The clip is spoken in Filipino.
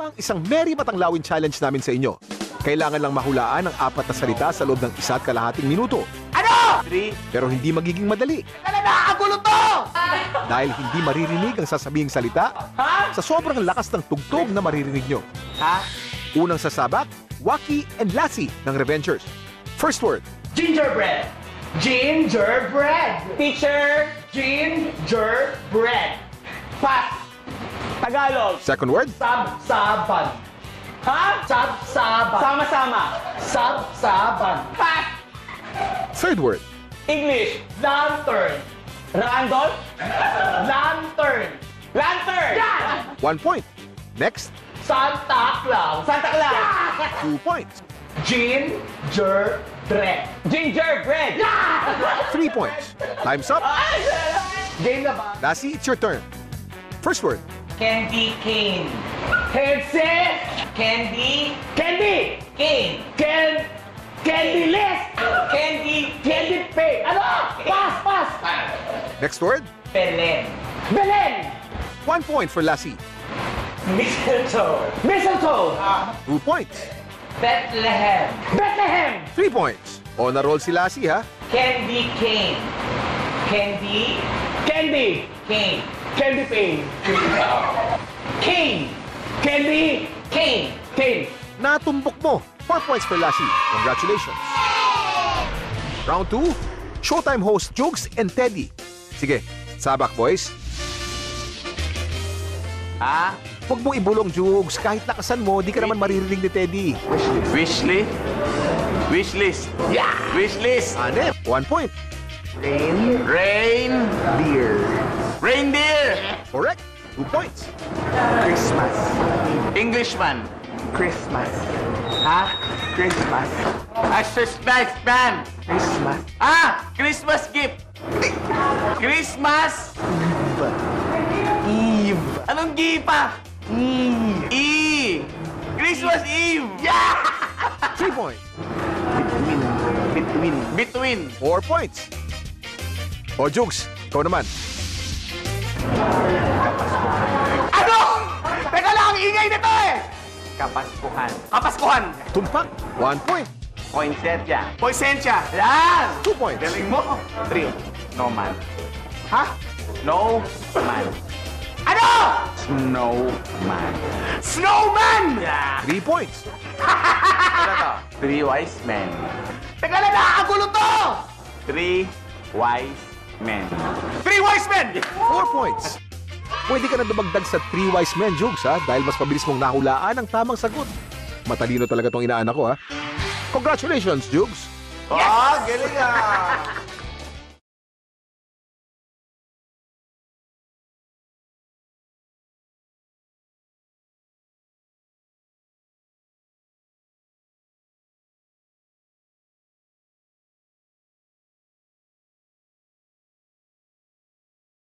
pa ang isang Merry Matanglawin Challenge namin sa inyo. Kailangan lang mahulaan ang 4 na salita sa loob ng 1 1/2 minuto. Ano? 3. Pero hindi magiging madali. Tala na, agulo to! Dahil hindi maririnig ang sasabing salita sa sobrang lakas ng tugtog na maririnig nyo. Ha? Unang sasabak, Wacky and Lassie ng Revengers. First word. Gingerbread. Gingerbread. Teacher. Gingerbread. Pass. Tagalog. Second word. Sab-saban. Ha? Sab-saban. Sama-sama. Sab-saban. Pass. Third word. English. Lantern. Randolph. Lantern. Lantern. Yeah. 1 point. Next. Santa Claus. Santa Claus. Yeah. 2 points. Gingerbread. Gingerbread. Yeah. 3 points. Time's up. Game na ba? Lassie, it's your turn. First word. Candy cane. Headset. Candy. Candy. Cane. Can. Candy list. Candy. Candy pay. Ano? Pass, pass. Next word. Belen. Belen. 1 point for Lassie. Mistletoe. Mistletoe. 2 points. Bethlehem. Bethlehem. 3 points. On a roll si Lassie, ha? Candy cane. Candy. Candy. Cane. Candy cane. Cane. Candy. Cane. Cane. Natumbok mo. 4 points for Lassie. Congratulations. Round 2. Showtime host Jugs and Teddy. Sige, sabak boys. Ha? Huwag mong ibulong, Jugs. Kahit nakasan mo, di ka naman maririnig ni Teddy. Wishlist. Wishlist. Yeah! Wishlist. Ano? 1 point. Rain. Rain. Deer. Reindeer. Correct. 2 points. Christmas. Englishman. Christmas. Ha? Christmas. Christmas man. Christmas. Ah! Christmas gift. Christmas. Eve. Anong gipa? Eve. E. Christmas Eve. Yeah! 3 points. Between. Between. Between. 4 points. O, Jugs, ikaw naman. Ano? Teka lang, ingay nito eh! Kapaskuhan. Kapaskuhan. Tumpak. 1 point. Poinsettia. Poinsettia. Yan! 2 points. Galing mo. 3. No man. Ha? No man. Ano? Snowman. Snowman! Yeah. 3 points. Ano to? 3 wise men. Teka lang, nakakagulo to! 3 wise men. 3 wise men! 4 points. Pwede ka na dumagdag sa 3 wise men, Jugs, ha? Dahil mas pabilis mong nahulaan ang tamang sagot. Matalino talaga tong inaanak ko, ha? Congratulations, Jugs! Yes! Oh, galing, ha?